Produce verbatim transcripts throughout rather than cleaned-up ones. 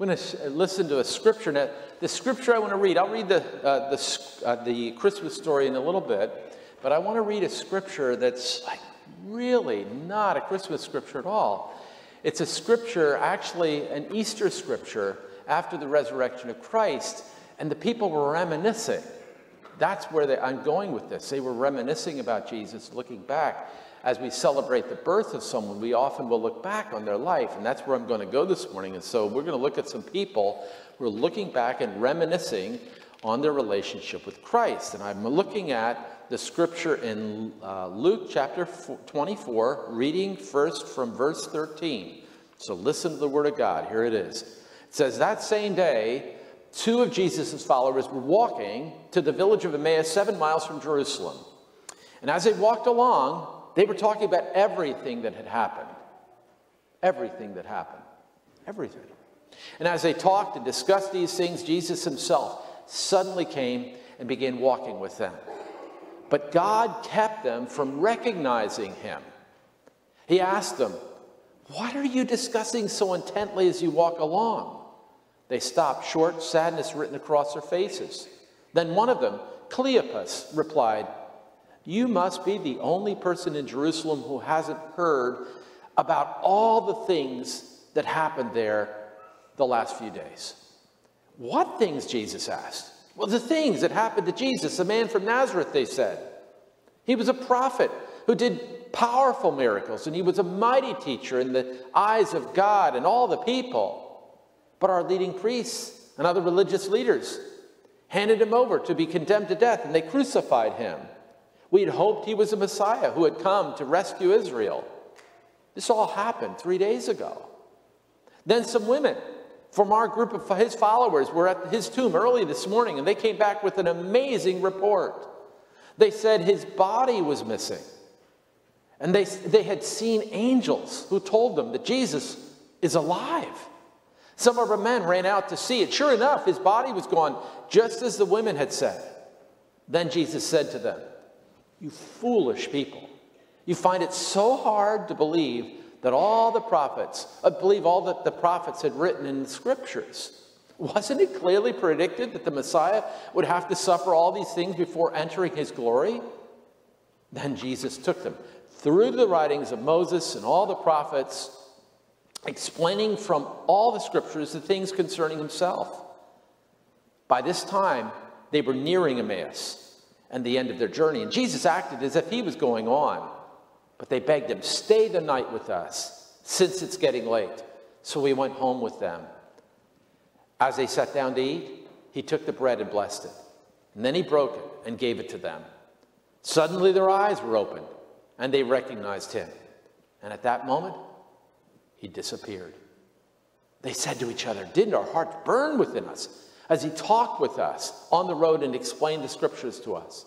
We're going to listen to a scripture. Now, the scripture I want to read, I'll read the, uh, the, uh, the Christmas story in a little bit, but I want to read a scripture that's like really not a Christmas scripture at all. It's a scripture, actually an Easter scripture, after the resurrection of Christ, and the people were reminiscing. That's where they, I'm going with this. They were reminiscing about Jesus, looking back. As we celebrate the birth of someone, we often will look back on their life, and that's where I'm going to go this morning. And so we're going to look at some people who are looking back and reminiscing on their relationship with Christ. And I'm looking at the scripture in uh, Luke chapter twenty-four, reading first from verse thirteen. So listen to the word of God. Here it is. It says, "That same day, two of Jesus' followers were walking to the village of Emmaus, seven miles from Jerusalem. And as they walked along, they were talking about everything that had happened. Everything that happened. Everything. And as they talked and discussed these things, Jesus himself suddenly came and began walking with them. But God kept them from recognizing him. He asked them, 'What are you discussing so intently as you walk along?' They stopped short, sadness written across their faces. Then one of them, Cleopas, replied, 'You must be the only person in Jerusalem who hasn't heard about all the things that happened there the last few days.' 'What things?' Jesus asked. 'Well, the things that happened to Jesus, a man from Nazareth,' they said. 'He was a prophet who did powerful miracles, and he was a mighty teacher in the eyes of God and all the people. But our leading priests and other religious leaders handed him over to be condemned to death, and they crucified him. We had hoped he was a Messiah who had come to rescue Israel. This all happened three days ago. Then some women from our group of his followers were at his tomb early this morning, and they came back with an amazing report. They said his body was missing, and they, they had seen angels who told them that Jesus is alive. Some of our men ran out to see it. Sure enough, his body was gone, just as the women had said.' Then Jesus said to them, 'You foolish people, you find it so hard to believe that all the prophets, uh, believe all that the prophets had written in the scriptures. Wasn't it clearly predicted that the Messiah would have to suffer all these things before entering his glory?' Then Jesus took them through the writings of Moses and all the prophets, explaining from all the scriptures the things concerning himself. By this time, they were nearing Emmaus and the end of their journey, and Jesus acted as if he was going on. But they begged him, 'Stay the night with us, since it's getting late.' So he went home with them. As they sat down to eat, he took the bread and blessed it, and then he broke it and gave it to them. Suddenly their eyes were opened, and they recognized him. And at that moment, he disappeared. They said to each other, 'Didn't our hearts burn within us as he talked with us on the road and explained the scriptures to us?'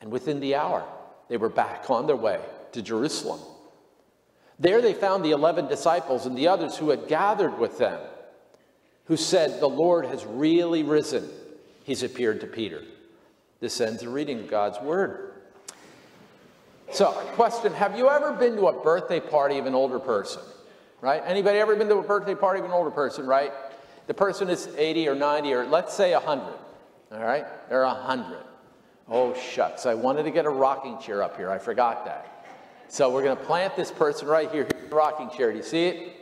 And within the hour, they were back on their way to Jerusalem. There they found the eleven disciples and the others who had gathered with them, who said, 'The Lord has really risen. He's appeared to Peter.'" This ends the reading of God's word. So, question, have you ever been to a birthday party of an older person? Right? Anybody ever been to a birthday party of an older person, right? The person is eighty or ninety or let's say one hundred, all right? They're one hundred. Oh, shucks, I wanted to get a rocking chair up here. I forgot that. So we're going to plant this person right here, here's the rocking chair. Do you see it?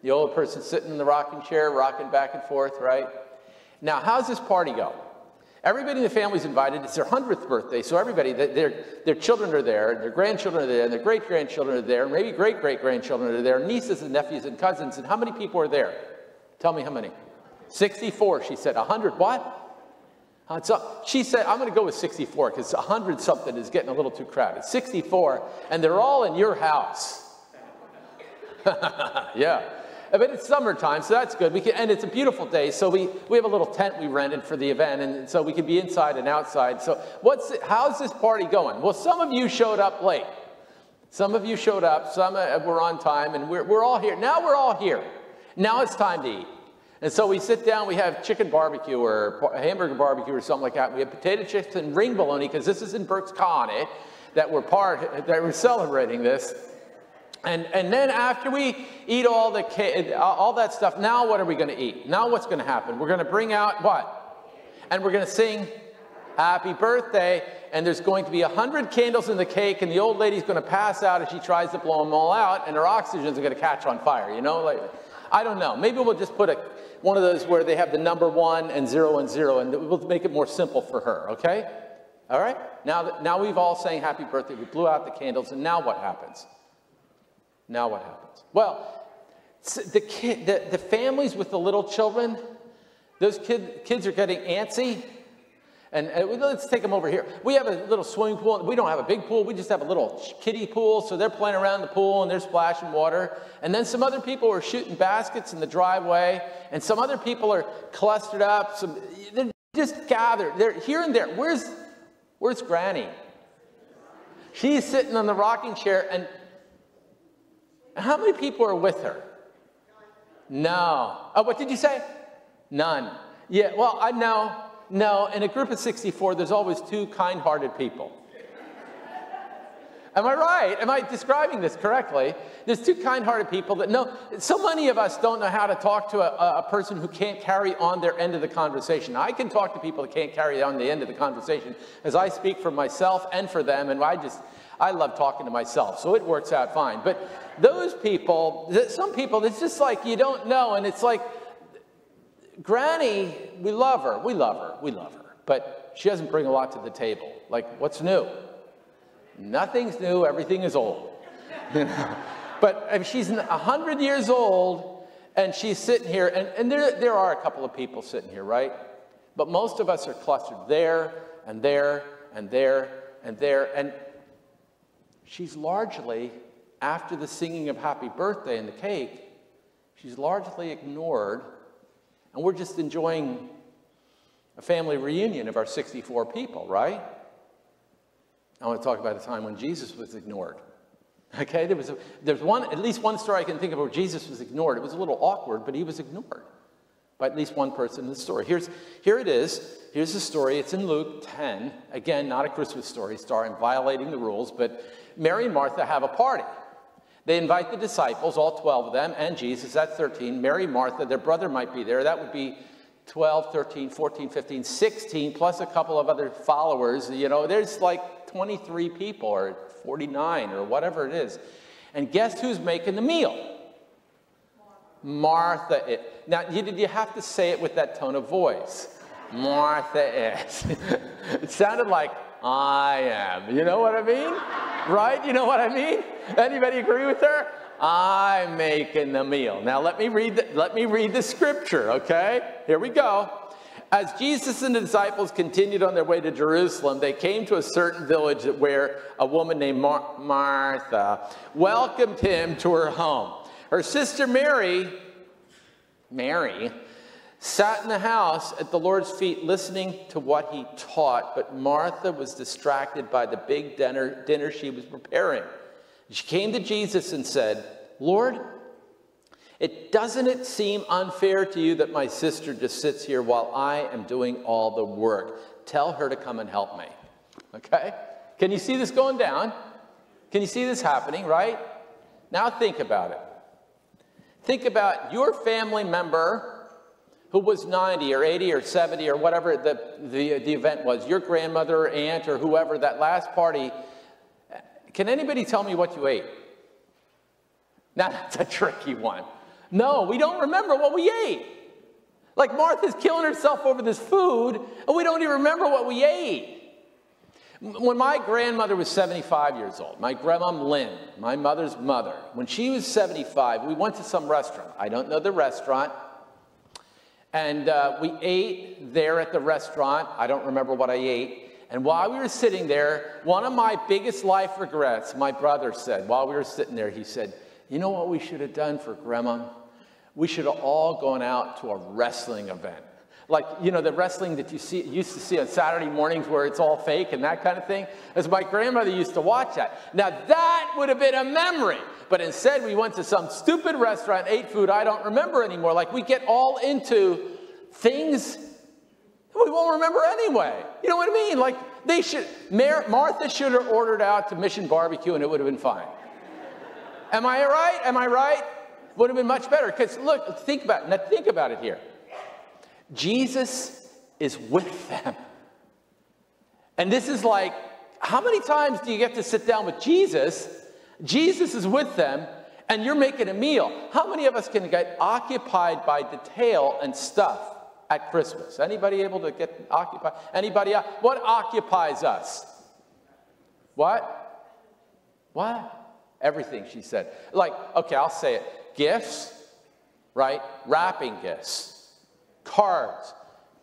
The old person sitting in the rocking chair, rocking back and forth, right? Now, how's this party go? Everybody in the family's invited. It's their one hundredth birthday, so everybody, their, their children are there, their grandchildren are there, and their great-grandchildren are there, maybe great-great-grandchildren are there, nieces and nephews and cousins, and how many people are there? Tell me how many. sixty-four, she said. one hundred what? Uh, so she said, I'm going to go with sixty-four because one hundred something is getting a little too crowded. sixty-four, and they're all in your house. Yeah. But it's summertime, so that's good. We can, and it's a beautiful day, so we, we have a little tent we rented for the event, and so we can be inside and outside. So what's it, how's this party going? Well, some of you showed up late. Some of you showed up. Some were on time, and we're, we're all here. Now we're all here. Now it's time to eat. And so we sit down, we have chicken barbecue or hamburger barbecue or something like that. We have potato chips and ring bologna because this is in Burke's County that we're part, that we're celebrating this. And, and then after we eat all, the, all that stuff, now what are we going to eat? Now what's going to happen? We're going to bring out what? And we're going to sing happy birthday. And there's going to be a hundred candles in the cake, and the old lady's going to pass out as she tries to blow them all out, and her oxygen's going to catch on fire, you know? Like, I don't know. Maybe we'll just put a, one of those where they have the number one and zero and zero, and we'll make it more simple for her, okay? All right? Now, now we've all sang happy birthday. We blew out the candles, and now what happens? Now what happens? Well, the, kid, the, the families with the little children, those kid, kids are getting antsy. And, and let's take them over here. We have a little swimming pool. We don't have a big pool. We just have a little kiddie pool. So they're playing around the pool, and they're splashing water. And then some other people are shooting baskets in the driveway. And some other people are clustered up. Some, they're just gathered. They're here and there. Where's, where's Granny? She's sitting on the rocking chair, and how many people are with her? No. Oh, what did you say? None. Yeah, well, I know. No, in a group of sixty-four, there's always two kind-hearted people. Am I right? Am I describing this correctly? There's two kind-hearted people that know. So many of us don't know how to talk to a, a person who can't carry on their end of the conversation. I can talk to people that can't carry on the end of the conversation, as I speak for myself and for them, and I just... I love talking to myself, so it works out fine. But those people, some people, it's just like you don't know, and it's like, Granny, we love her, we love her, we love her, but she doesn't bring a lot to the table. Like, what's new? Nothing's new, everything is old. But I mean, she's a hundred years old, and she's sitting here, and, and there, there are a couple of people sitting here, right? But most of us are clustered there, and there, and there, and there, and she's largely, after the singing of happy birthday and the cake, she's largely ignored, and we're just enjoying a family reunion of our sixty-four people, right? I want to talk about a time when Jesus was ignored. Okay, there was, a, there was one, at least one story I can think of where Jesus was ignored. It was a little awkward, but he was ignored by at least one person in the story. Here's, here it is. Here's the story. It's in Luke ten. Again, not a Christmas story, starring violating the rules, but Mary and Martha have a party. They invite the disciples, all twelve of them, and Jesus, that's thirteen. Mary, Martha, their brother might be there. That would be twelve, thirteen, fourteen, fifteen, sixteen, plus a couple of other followers. You know, there's like twenty-three people or forty-nine or whatever it is. And guess who's making the meal? Martha is. Now, you, you have to say it with that tone of voice. Martha is. It sounded like, I am. You know what I mean? Right? You know what I mean? Anybody agree with her? I'm making the meal. Now, let me read the, let me read the scripture, okay? Here we go. As Jesus and the disciples continued on their way to Jerusalem, they came to a certain village where a woman named Mar- Martha welcomed him to her home. Her sister Mary, Mary, sat in the house at the Lord's feet listening to what he taught, but Martha was distracted by the big dinner, dinner she was preparing. She came to Jesus and said, Lord, it doesn't it seem unfair to you that my sister just sits here while I am doing all the work? Tell her to come and help me. Okay? Can you see this going down? Can you see this happening, right? Now think about it. Think about your family member who was ninety or eighty or seventy or whatever the, the, the event was, your grandmother or aunt or whoever, that last party. Can anybody tell me what you ate? Now, that's a tricky one. No, we don't remember what we ate. Like Martha's killing herself over this food, and we don't even remember what we ate. When my grandmother was seventy-five years old, my grandmom Lynn, my mother's mother, when she was seventy-five, we went to some restaurant. I don't know the restaurant. And uh, we ate there at the restaurant. I don't remember what I ate. And while we were sitting there, one of my biggest life regrets, my brother said, while we were sitting there, he said, you know what we should have done for Grandma? We should have all gone out to a wrestling event. Like, you know, the wrestling that you see, used to see on Saturday mornings where it's all fake and that kind of thing. As my grandmother used to watch that. Now, that would have been a memory. But instead, we went to some stupid restaurant, ate food I don't remember anymore. Like, we get all into things we won't remember anyway. You know what I mean? Like, they should, Mar- Martha should have ordered out to Mission Barbecue, and it would have been fine. Am I right? Am I right? Would have been much better. Because look, think about it. Now think about it here. Jesus is with them. And this is like, how many times do you get to sit down with Jesus? Jesus is with them, and you're making a meal. How many of us can get occupied by detail and stuff at Christmas? Anybody able to get occupied? Anybody else? What occupies us? What? What? Everything, she said. Like, okay, I'll say it. Gifts, right? Wrapping gifts, cards,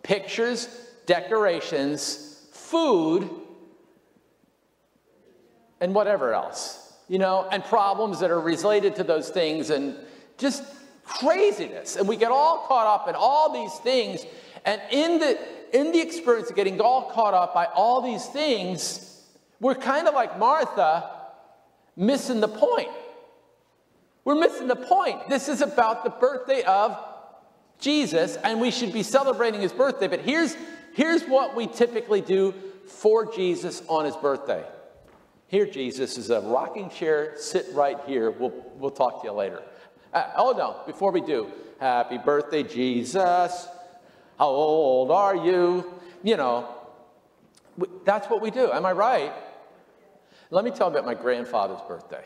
pictures, decorations, food, and whatever else, you know, and problems that are related to those things and just craziness. And we get all caught up in all these things. And in the, in the experience of getting all caught up by all these things, we're kind of like Martha, missing the point. We're missing the point. This is about the birthday of Jesus, and we should be celebrating his birthday. But here's, here's what we typically do for Jesus on his birthday. Here, Jesus is a rocking chair. Sit right here. We'll, we'll talk to you later. Uh, oh, no. Before we do, happy birthday, Jesus. How old are you? You know, that's what we do. Am I right? Let me tell you about my grandfather's birthday.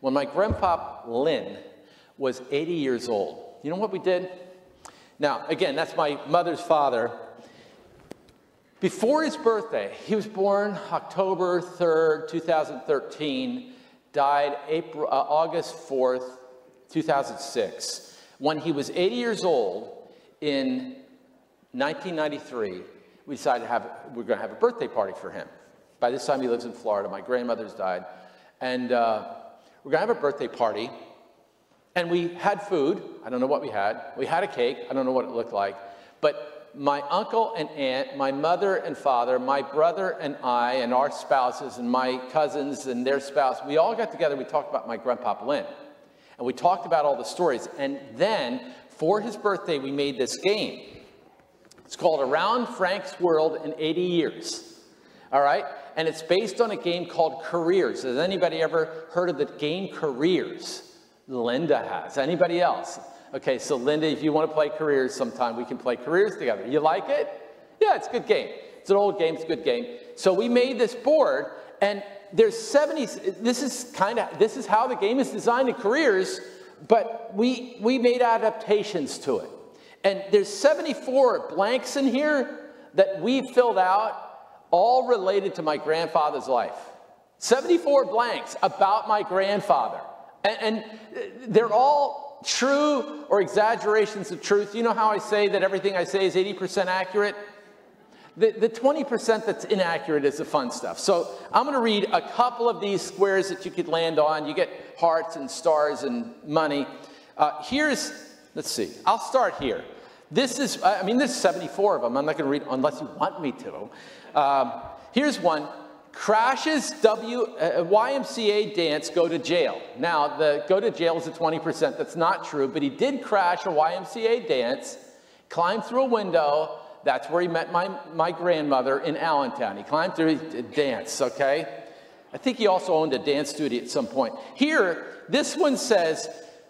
When my grandpa, Lynn, was eighty years old, you know what we did? Now, again, that's my mother's father. Before his birthday, he was born October third, two thousand thirteen, died April, uh, August fourth, two thousand six. When he was eighty years old in nineteen ninety-three, we decided to have, we we're going to have a birthday party for him. By this time, he lives in Florida. My grandmother's died. And uh, we're going to have a birthday party. And we had food. I don't know what we had. We had a cake. I don't know what it looked like. But my uncle and aunt, my mother and father, my brother and I, and our spouses, and my cousins and their spouse, we all got together. We talked about my grandpa, Lynn. And we talked about all the stories. And then, for his birthday, we made this game. It's called Around Frank's World in eighty Years. All right? And it's based on a game called Careers. Has anybody ever heard of the game Careers? Linda has. Anybody else? Okay, so Linda, if you want to play Careers sometime, we can play Careers together. You like it? Yeah, it's a good game. It's an old game. It's a good game. So we made this board, and there's seventy. This is kind of, this is how the game is designed in Careers, but we, we made adaptations to it. And there's seventy-four blanks in here that we filled out, all related to my grandfather's life. seventy-four blanks about my grandfather. And, and they're all true or exaggerations of truth. You know how I say that everything I say is eighty percent accurate? The, the twenty percent that's inaccurate is the fun stuff. So I'm going to read a couple of these squares that you could land on. You get hearts and stars and money. Uh, here's, let's see, I'll start here. This is, I mean, there's seventy-four of them. I'm not going to read unless you want me to. Um, here's one. Crashes w, uh, Y M C A dance, go to jail. Now, the go to jail is a twenty percent. That's not true, but he did crash a Y M C A dance, climbed through a window. That's where he met my, my grandmother in Allentown. He climbed through a dance, okay? I think he also owned a dance studio at some point. Here, this one says,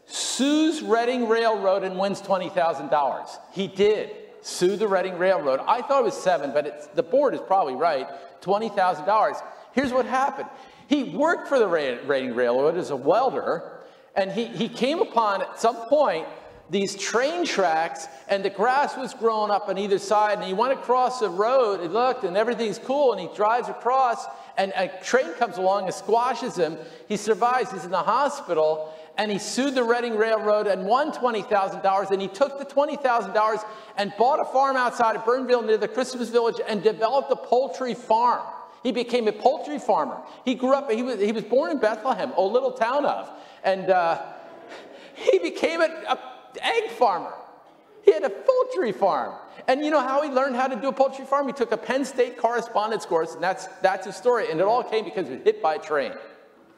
sues Reading Railroad and wins twenty thousand dollars. He did sue the Reading Railroad. I thought it was seven, but it's, the board is probably right, twenty thousand dollars. Here's what happened. He worked for the Reading Railroad as a welder, and he, he came upon, at some point, these train tracks, and the grass was growing up on either side, and he went across the road, he looked, and everything's cool, and he drives across, and a train comes along and squashes him. He survives, he's in the hospital, and he sued the Reading Railroad and won twenty thousand dollars, and he took the twenty thousand dollars and bought a farm outside of Burnville near the Christmas village and developed a poultry farm. He became a poultry farmer. He grew up, he was, he was born in Bethlehem, a little town of, and uh, he became an egg farmer. He had a poultry farm. And you know how he learned how to do a poultry farm? He took a Penn State correspondence course, and that's, that's his story, and it all came because he was hit by a train.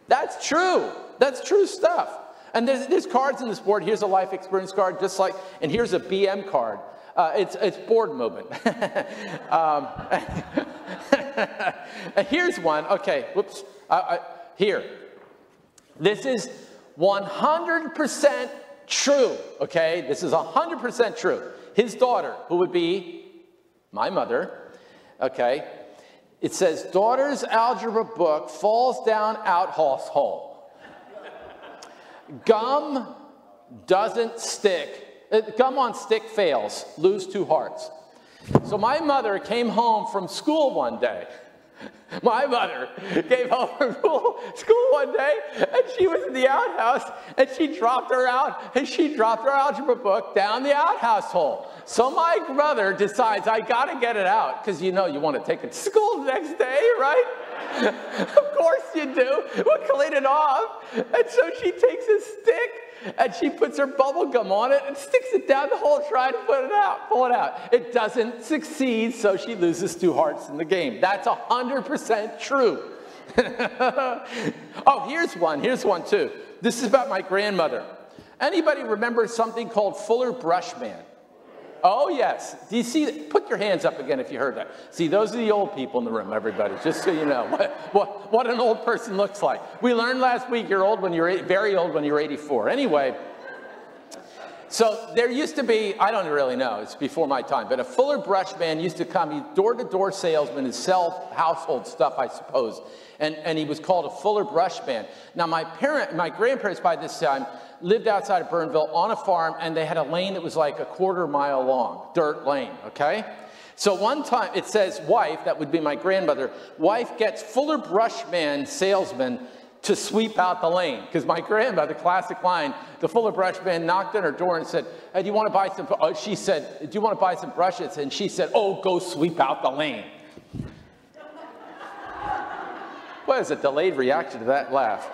That's true. That's true stuff. And there's, there's cards in this board. Here's a life experience card, just like, and here's a B M card. Uh, it's, it's board movement. um, here's one. Okay, whoops. Uh, uh, here. This is one hundred percent true, okay? This is one hundred percent true. His daughter, who would be my mother, okay? It says, daughter's algebra book falls down outhouse hole. Gum doesn't stick. Gum on stick fails. Lose two hearts. So my mother came home from school one day. My mother came home from school one day, and she was in the outhouse, and she dropped her out, and she dropped her algebra book down the outhouse hole. So my brother decides, I got to get it out, because you know you want to take it to school the next day, right? Of course you do. We'll clean it off. And so she takes a stick, and she puts her bubble gum on it and sticks it down the hole trying to put it out, pull it out. It doesn't succeed, so she loses two hearts in the game. That's one hundred percent true. Oh, here's one. Here's one, too. This is about my grandmother. Anybody remember something called Fuller Brush Man? Oh, yes. Do you see that? Put your hands up again if you heard that. See, those are the old people in the room, everybody, just so you know what, what, what an old person looks like. We learned last week you're old when you're eight, very old when you're eighty-four. Anyway, so there used to be, I don't really know, it's before my time, but a Fuller Brush Man used to come, he door-to-door salesman and sell household stuff, I suppose, and, and he was called a Fuller Brush Man. Now, my parent, my grandparents by this time lived outside of Burnville on a farm, and they had a lane that was like a quarter mile long, dirt lane, okay? So one time, it says wife, that would be my grandmother, wife gets Fuller Brush Man salesman to sweep out the lane, because my grandmother, classic line, the Fuller Brush Man knocked on her door and said, hey, do you want to buy some, oh, she said, do you want to buy some brushes? And she said, oh, go sweep out the lane. What is a delayed reaction to that laugh?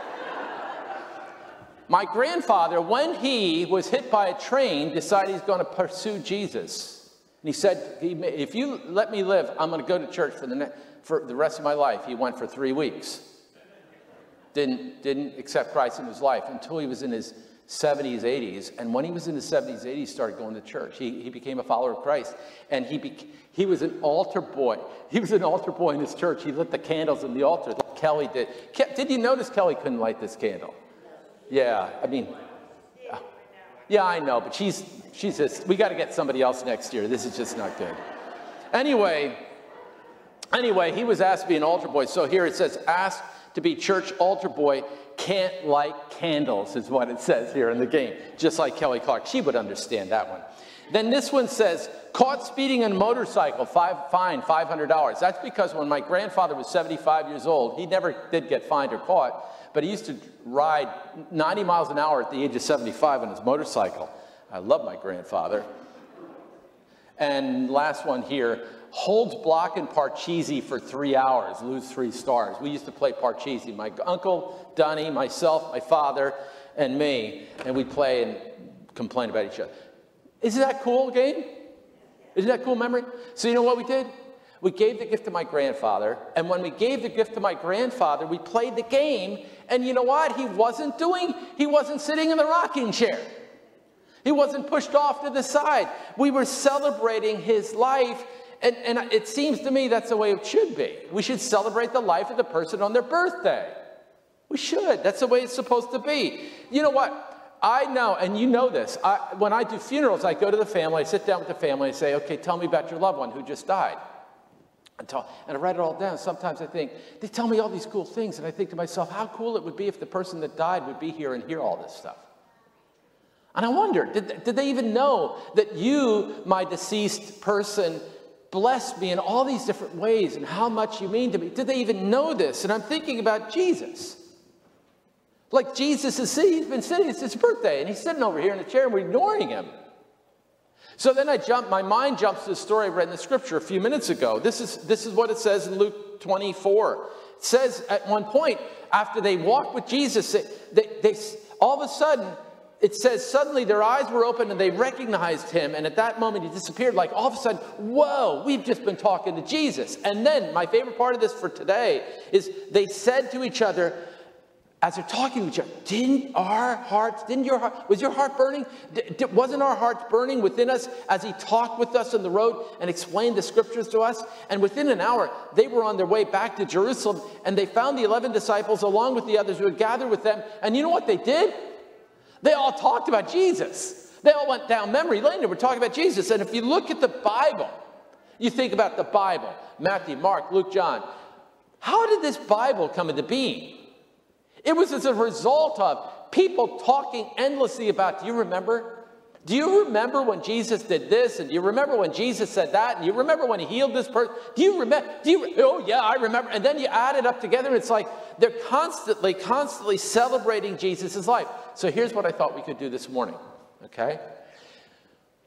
My grandfather, when he was hit by a train, decided he's going to pursue Jesus. And he said, if you let me live, I'm going to go to church for the, for the rest of my life. He went for three weeks. Didn't, didn't accept Christ in his life until he was in his seventies, eighties. And when he was in his seventies, eighties, he started going to church. He, he became a follower of Christ. And he, be, he was an altar boy. He was an altar boy in his church. He lit the candles in the altar that Kelly did. Ke- did you notice Kelly couldn't light this candle? Yeah, I mean, yeah, I know, but she's, she's just, we got to get somebody else next year. This is just not good. Anyway, anyway, he was asked to be an altar boy. So here it says, asked to be church altar boy, can't light candles is what it says here in the game. Just like Kelly Clark. She would understand that one. Then this one says, caught speeding on a motorcycle, five, fine, five hundred dollars. That's because when my grandfather was seventy-five years old, he never did get fined or caught, but he used to ride ninety miles an hour at the age of seventy-five on his motorcycle. I love my grandfather. And last one here, holds block in Parcheesi for three hours, lose three stars. We used to play Parcheesi, my uncle, Donnie, myself, my father, and me, and we'd play and complain about each other. Isn't that cool game? Isn't that cool memory? So you know what we did? We gave the gift to my grandfather, and when we gave the gift to my grandfather, we played the game, and you know what? He wasn't doing, he wasn't sitting in the rocking chair. He wasn't pushed off to the side. We were celebrating his life, and, and it seems to me that's the way it should be. We should celebrate the life of the person on their birthday. We should. That's the way it's supposed to be. You know what? I know, and you know this, I, when I do funerals, I go to the family, I sit down with the family and say, okay, tell me about your loved one who just died. And, tell, and I write it all down. Sometimes I think, they tell me all these cool things, and I think to myself, how cool it would be if the person that died would be here and hear all this stuff. And I wonder, did, did they even know that you, my deceased person, blessed me in all these different ways and how much you mean to me? Did they even know this? And I'm thinking about Jesus. Like Jesus is sitting, he's been sitting, it's his birthday, and he's sitting over here in a chair, and we're ignoring him. So then I jump, my mind jumps to the story I read in the scripture a few minutes ago. This is, this is what it says in Luke twenty-four. It says at one point, after they walked with Jesus, they, they, they, all of a sudden, it says suddenly their eyes were open and they recognized him, and at that moment he disappeared. Like all of a sudden, whoa, we've just been talking to Jesus. And then my favorite part of this for today is they said to each other, as they're talking to each other, didn't our hearts, didn't your heart, was your heart burning? D- wasn't our hearts burning within us as he talked with us on the road and explained the scriptures to us? And within an hour, they were on their way back to Jerusalem, and they found the eleven disciples along with the others who had gathered with them. And you know what they did? They all talked about Jesus. They all went down memory lane and were talking about Jesus. And if you look at the Bible, you think about the Bible, Matthew, Mark, Luke, John. How did this Bible come into being? It was as a result of people talking endlessly about, do you remember? Do you remember when Jesus did this? And do you remember when Jesus said that? And you remember when he healed this person? Do you remember? Do you, oh, yeah, I remember. And then you add it up together, and it's like they're constantly, constantly celebrating Jesus' life. So here's what I thought we could do this morning, okay?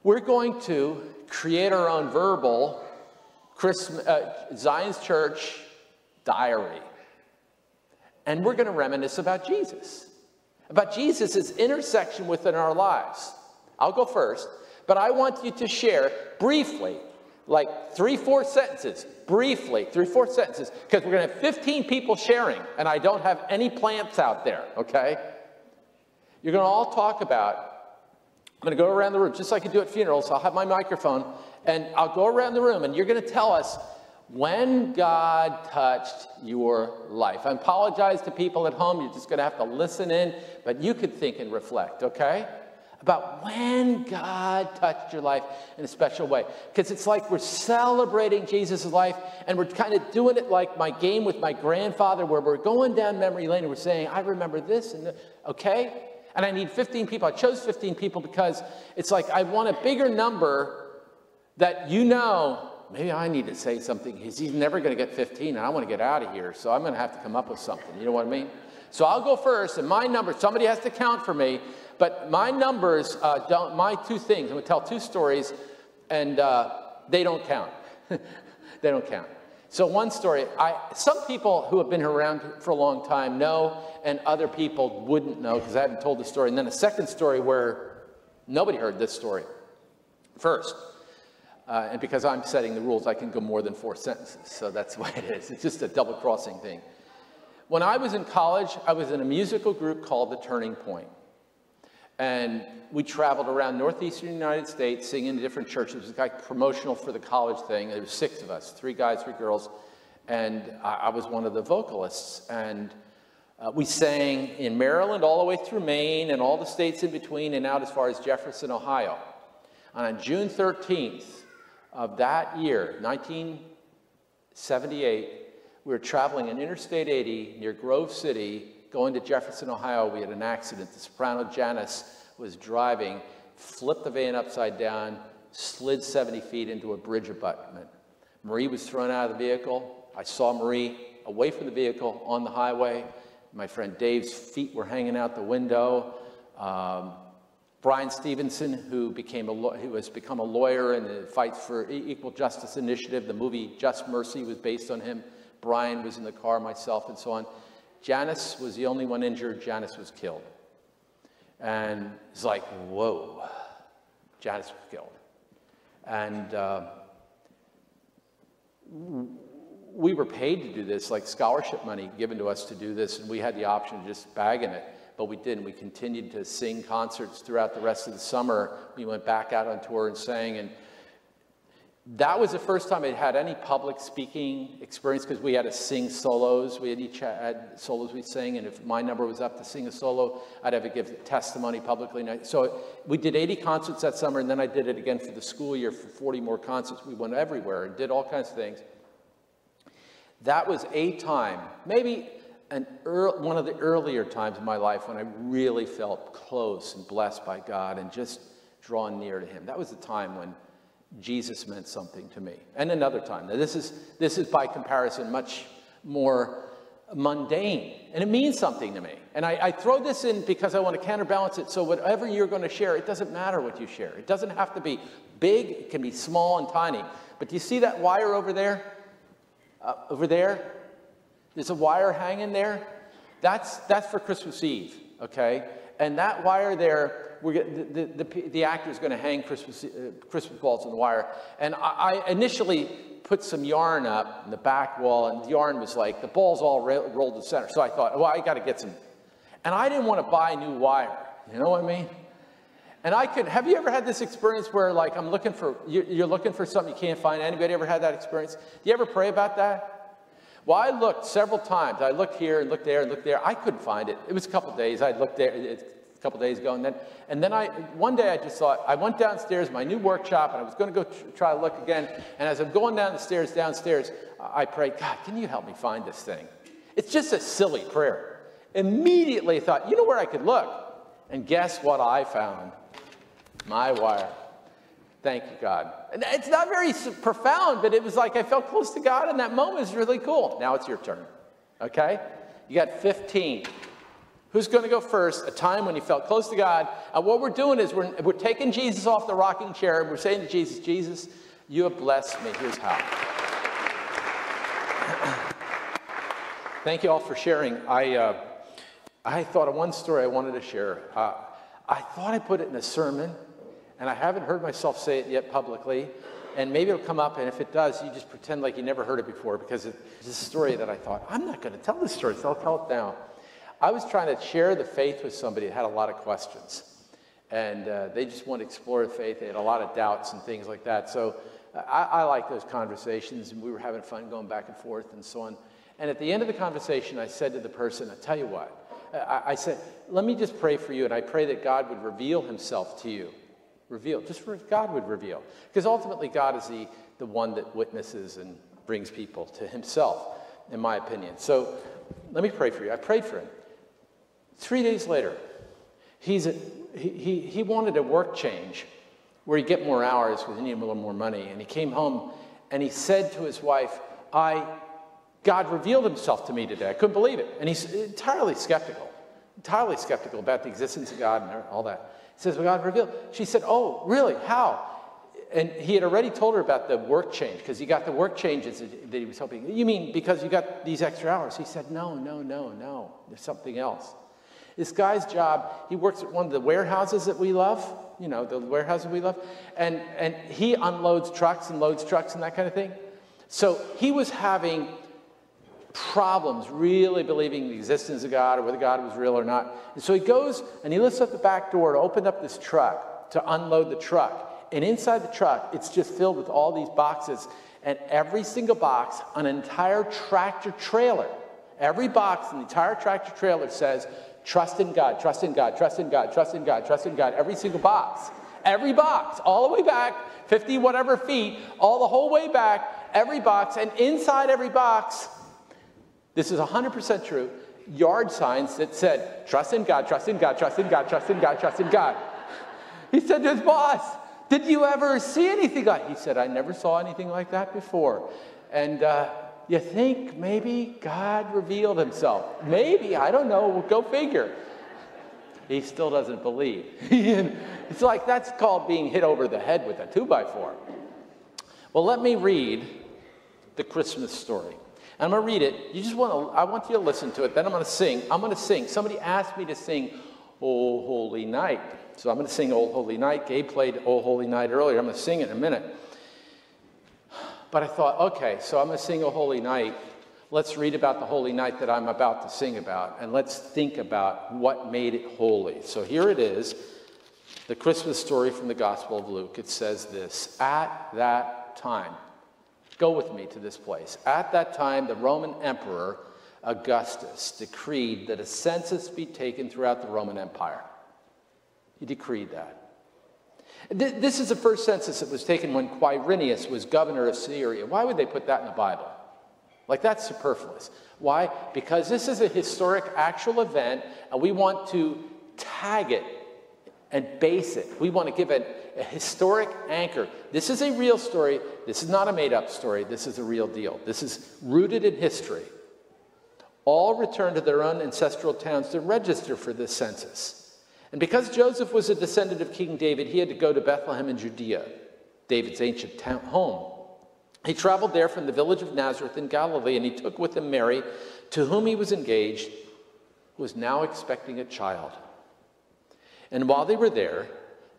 We're going to create our own verbal Christmas, uh, Zion's Church diary. And we're going to reminisce about Jesus, about Jesus' intersection within our lives. I'll go first, but I want you to share briefly, like three, four sentences, briefly, three, four sentences, because we're going to have fifteen people sharing, and I don't have any plants out there, okay? You're going to all talk about, I'm going to go around the room, just like I do at funerals. I'll have my microphone, and I'll go around the room, and you're going to tell us when God touched your life. I apologize to people at home. You're just going to have to listen in, but you could think and reflect, okay? About when God touched your life in a special way. Because it's like we're celebrating Jesus' life, and we're kind of doing it like my game with my grandfather, where we're going down memory lane and we're saying, I remember this, and okay? And I need fifteen people. I chose fifteen people because it's like I want a bigger number that you know, maybe I need to say something. He's never going to get fifteen, and I want to get out of here, so I'm going to have to come up with something. You know what I mean? So I'll go first, and my number, somebody has to count for me, but my numbers, uh, don't, my two things, I'm going to tell two stories, and uh, they don't count. They don't count. So one story, I, some people who have been around for a long time know, and other people wouldn't know because I haven't told the story. And then a second story where nobody heard this story first. Uh, and because I'm setting the rules, I can go more than four sentences. So that's the way it is. It's just a double-crossing thing. When I was in college, I was in a musical group called The Turning Point. And we traveled around northeastern United States, singing in different churches. It was like promotional for the college thing. There were six of us, three guys, three girls. And I, I was one of the vocalists. And uh, we sang in Maryland all the way through Maine and all the states in between and out as far as Jefferson, Ohio. And on June thirteenth, of that year, nineteen seventy-eight, we were traveling in Interstate eighty near Grove City, going to Jefferson, Ohio. We had an accident. The soprano Janice was driving, flipped the van upside down, slid seventy feet into a bridge abutment. Marie was thrown out of the vehicle. I saw Marie away from the vehicle on the highway. My friend Dave's feet were hanging out the window. Um, Bryan Stevenson, who became a who has become a lawyer and fights for Equal Justice Initiative. The movie Just Mercy was based on him. Bryan was in the car, myself, and so on. Janice was the only one injured. Janice was killed. And it's like, whoa, Janice was killed. And uh, we were paid to do this, like scholarship money given to us to do this, and we had the option of just bagging it. But we didn't. We continued to sing concerts throughout the rest of the summer. We went back out on tour and sang. And that was the first time I had any public speaking experience because we had to sing solos. We had each had solos we sang. And if my number was up to sing a solo, I'd have to give testimony publicly. So we did eighty concerts that summer. And then I did it again for the school year for forty more concerts. We went everywhere and did all kinds of things. That was a time, maybe And early, one of the earlier times in my life when I really felt close and blessed by God and just drawn near to him. That was the time when Jesus meant something to me. And another time. Now this is, this is by comparison much more mundane. And it means something to me. And I, I throw this in because I want to counterbalance it. So whatever you're going to share, it doesn't matter what you share. It doesn't have to be big. It can be small and tiny. But do you see that wire over there? Uh, over there? There's a wire hanging there. That's, that's for Christmas Eve, okay? And that wire there, we're, the, the, the, the actor's going to hang Christmas, uh, Christmas balls on the wire. And I, I initially put some yarn up in the back wall, and the yarn was like, the balls all ro rolled to the center. So I thought, well, I got to get some. And I didn't want to buy new wire. You know what I mean? And I could, have you ever had this experience where, like, I'm looking for, you're, you're looking for something you can't find? Anybody ever had that experience? Do you ever pray about that? Well, I looked several times. I looked here and looked there and looked there. I couldn't find it. It was a couple days. I looked there. It, a couple days ago. And then, and then I, one day I just thought, I went downstairs, my new workshop, and I was going to go try to look again. And as I'm going down the stairs, downstairs, I prayed, God, can you help me find this thing? It's just a silly prayer. Immediately I thought, you know where I could look? And guess what I found? My wire. Thank you, God. And it's not very profound, but it was like I felt close to God in that moment. It's really cool. Now it's your turn, okay? You got fifteen. Who's going to go first? A time when you felt close to God. And what we're doing is we're, we're taking Jesus off the rocking chair, and we're saying to Jesus, Jesus, you have blessed me. Here's how. Thank you all for sharing. I, uh, I thought of one story I wanted to share. Uh, I thought I put it in a sermon, and I haven't heard myself say it yet publicly, and maybe it'll come up, and if it does, you just pretend like you never heard it before, because it's a story that I thought, I'm not going to tell this story, so I'll tell it now. I was trying to share the faith with somebody that had a lot of questions, and uh, they just wanted to explore the faith. They had a lot of doubts and things like that, so I, I like those conversations, and we were having fun going back and forth and so on, and at the end of the conversation, I said to the person, I tell you what, I said, let me just pray for you, and I pray that God would reveal himself to you. Reveal, just for God would reveal. Because ultimately, God is the, the one that witnesses and brings people to himself, in my opinion. So let me pray for you. I prayed for him. Three days later, he's a, he, he, he wanted a work change where he'd get more hours because he needed a little more money. And he came home, and he said to his wife, I... God revealed himself to me today. I couldn't believe it. And he's entirely skeptical, entirely skeptical about the existence of God and all that. He says, well, God revealed. She said, oh, really? How? And he had already told her about the work change, because he got the work changes that he was hoping. You mean because you got these extra hours? He said, no, no, no, no. There's something else. This guy's job, he works at one of the warehouses that we love, you know, the warehouses we love, and, and he unloads trucks and loads trucks and that kind of thing. So he was having problems really believing the existence of God or whether God was real or not. And so he goes and he lifts up the back door to open up this truck, to unload the truck. And inside the truck, it's just filled with all these boxes. And every single box, an entire tractor trailer, every box in the entire tractor trailer says, trust in God, trust in God, trust in God, trust in God, trust in God, every single box. Every box, all the way back, fifty whatever feet, all the whole way back, every box. And inside every box, this is one hundred percent true, yard signs that said, trust in God, trust in God, trust in God, trust in God, trust in God. He said to his boss, did you ever see anything like that? He said, I never saw anything like that before. And uh, you think maybe God revealed himself. Maybe, I don't know, go figure. He still doesn't believe. It's like that's called being hit over the head with a two by four. Well, let me read the Christmas story. I'm going to read it. You just want to, I want you to listen to it. Then I'm going to sing. I'm going to sing. Somebody asked me to sing "O Holy Night." So I'm going to sing "O Holy Night." Gabe played "O Holy Night" earlier. I'm going to sing it in a minute. But I thought, okay, so I'm going to sing "O Holy Night." Let's read about the holy night that I'm about to sing about. And let's think about what made it holy. So here it is, the Christmas story from the Gospel of Luke. It says this, at that time. Go with me to this place. At that time, the Roman Emperor Augustus decreed that a census be taken throughout the Roman Empire. He decreed that. This is the first census that was taken when Quirinius was governor of Syria. Why would they put that in the Bible? Like, that's superfluous. Why? Because this is a historic, actual event, and we want to tag it and base it. We want to give it a historic anchor. This is a real story. This is not a made-up story. This is a real deal. This is rooted in history. All returned to their own ancestral towns to register for this census. And because Joseph was a descendant of King David, he had to go to Bethlehem in Judea, David's ancient town home. He traveled there from the village of Nazareth in Galilee, and he took with him Mary, to whom he was engaged, who was now expecting a child. And while they were there,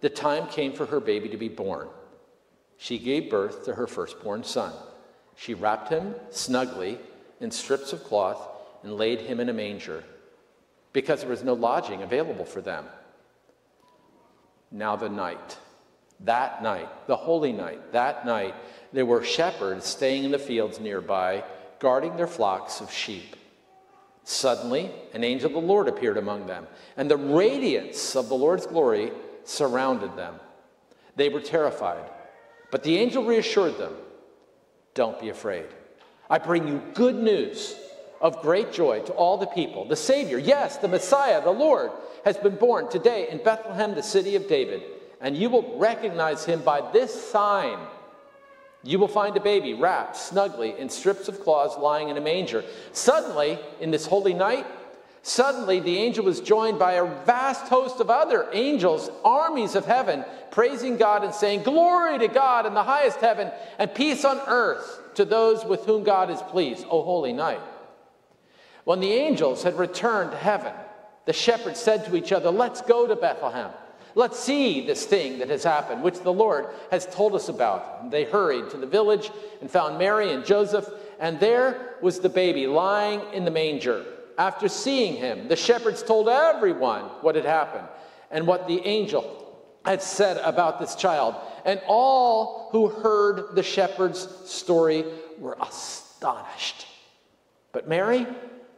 the time came for her baby to be born. She gave birth to her firstborn son. She wrapped him snugly in strips of cloth and laid him in a manger, because there was no lodging available for them. Now the night, that night, the holy night, that night, there were shepherds staying in the fields nearby, guarding their flocks of sheep. Suddenly, an angel of the Lord appeared among them, and the radiance of the Lord's glory surrounded them. They were terrified, but the angel reassured them, "Don't be afraid. I bring you good news of great joy to all the people. The Savior, yes, the Messiah, the Lord, has been born today in Bethlehem, the city of David, and you will recognize him by this sign. You will find a baby wrapped snugly in strips of cloths lying in a manger." Suddenly, in this holy night, suddenly the angel was joined by a vast host of other angels, armies of heaven, praising God and saying, "Glory to God in the highest heaven, and peace on earth to those with whom God is pleased." O holy night. When the angels had returned to heaven, the shepherds said to each other, "Let's go to Bethlehem. Let's see this thing that has happened, which the Lord has told us about." And they hurried to the village and found Mary and Joseph, and there was the baby lying in the manger. After seeing him, the shepherds told everyone what had happened and what the angel had said about this child. And all who heard the shepherd's story were astonished. But Mary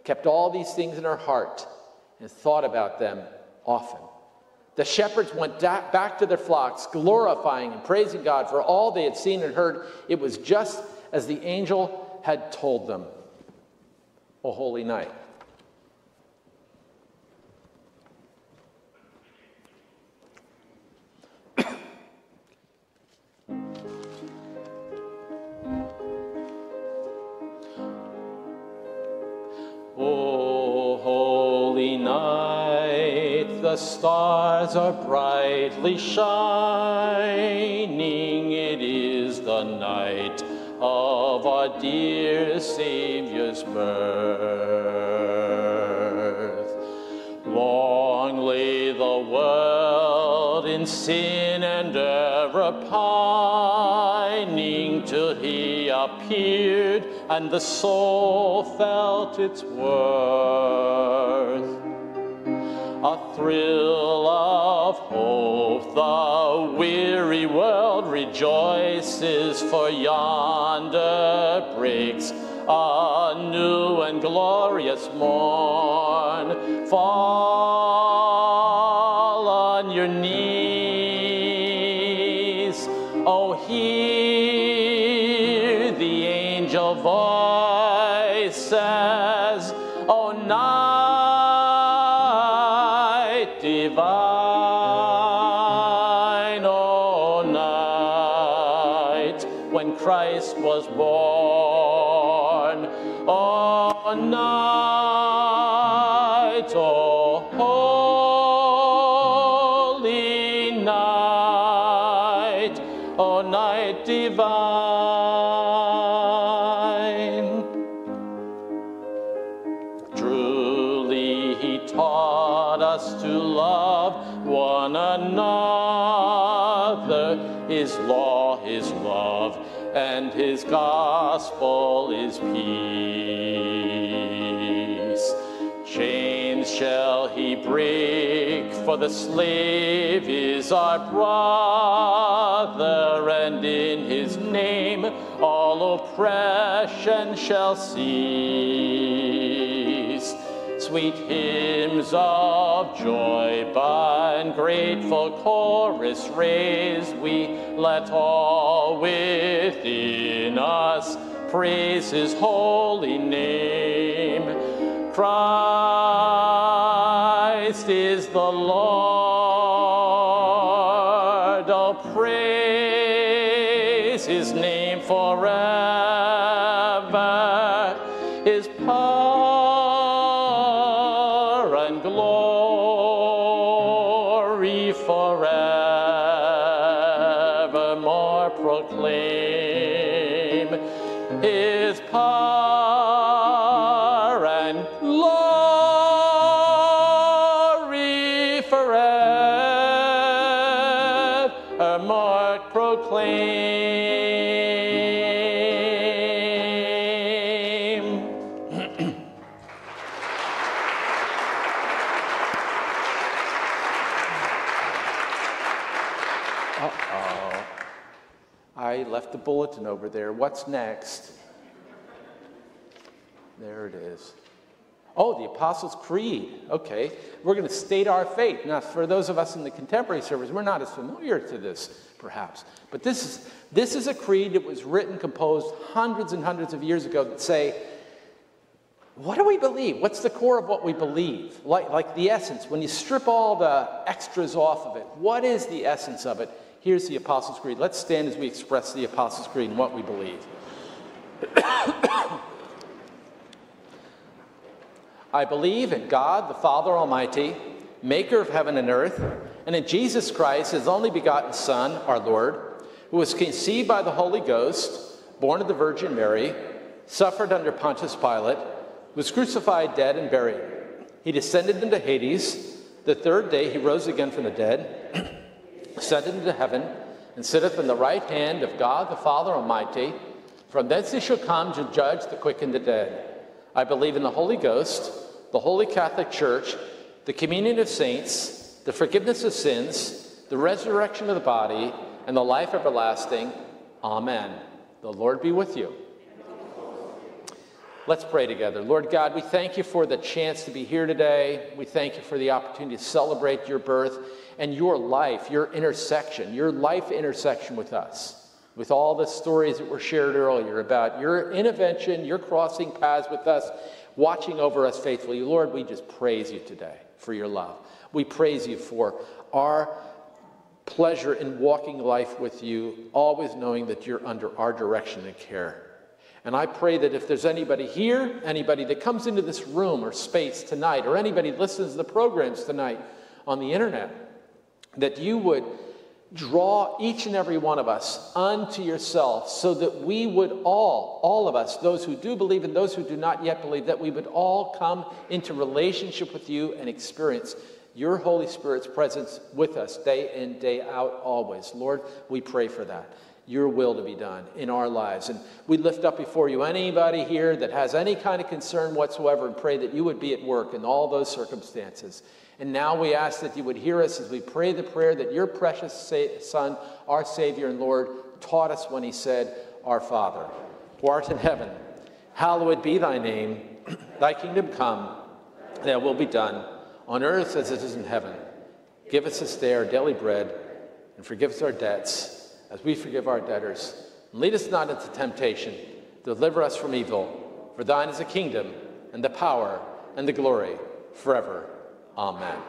kept all these things in her heart and thought about them often. The shepherds went back to their flocks, glorifying and praising God for all they had seen and heard. It was just as the angel had told them. O holy night. O holy night, the stars are brightly shining. It is the night of our dear Savior's birth. Long lay the world in sin and error pining, till he appeared and the soul felt its worth. A thrill of hope, the weary world rejoices, for yonder breaks a new and glorious morn. Fall on your knees, oh hear the angel. Your voice says, "O night divine, O night when Christ was born, O night, O holy night, O night divine." To love one another, his law is love, and his gospel is peace. Chains shall he break, for the slave is our brother, and in his name all oppression shall cease. Sweet hymns of joy by an grateful chorus raised, we let all within us praise his holy name. Christ is the Lord, oh praise his name forever. His the bulletin over there. What's next? There it is. Oh, the Apostles' Creed. Okay, we're going to state our faith. Now, for those of us in the contemporary service, we're not as familiar to this, perhaps. But this is, this is a creed that was written, composed hundreds and hundreds of years ago that say, what do we believe? What's the core of what we believe? Like, like the essence. When you strip all the extras off of it, what is the essence of it? Here's the Apostles' Creed. Let's stand as we express the Apostles' Creed and what we believe. I believe in God, the Father Almighty, maker of heaven and earth, and in Jesus Christ, his only begotten Son, our Lord, who was conceived by the Holy Ghost, born of the Virgin Mary, suffered under Pontius Pilate, was crucified, dead, and buried. He descended into Hades. The third day he rose again from the dead, ascended into heaven, and sitteth on the right hand of God the Father Almighty. From thence he shall come to judge the quick and the dead. I believe in the Holy Ghost, the Holy Catholic Church, the communion of saints, the forgiveness of sins, the resurrection of the body, and the life everlasting. Amen. The Lord be with you. Let's pray together. Lord God, we thank you for the chance to be here today. We thank you for the opportunity to celebrate your birth and your life, your intersection, your life intersection with us. With all the stories that were shared earlier about your intervention, your crossing paths with us, watching over us faithfully. Lord, we just praise you today for your love. We praise you for our pleasure in walking life with you, always knowing that you're under our direction and care. And I pray that if there's anybody here, anybody that comes into this room or space tonight, or anybody that listens to the programs tonight on the internet, that you would draw each and every one of us unto yourself, so that we would all, all of us, those who do believe and those who do not yet believe, that we would all come into relationship with you and experience your Holy Spirit's presence with us day in, day out, always. Lord, we pray for that. Your will to be done in our lives. And we lift up before you anybody here that has any kind of concern whatsoever, and pray that you would be at work in all those circumstances. And now we ask that you would hear us as we pray the prayer that your precious Son, our Savior and Lord, taught us when he said, Our Father, who art in heaven, hallowed be thy name. Thy kingdom come, thy will be done, on earth as it is in heaven. Give us this day our daily bread, and forgive us our debts, as we forgive our debtors. And lead us not into temptation, deliver us from evil. For thine is the kingdom, and the power, and the glory, forever. Amen.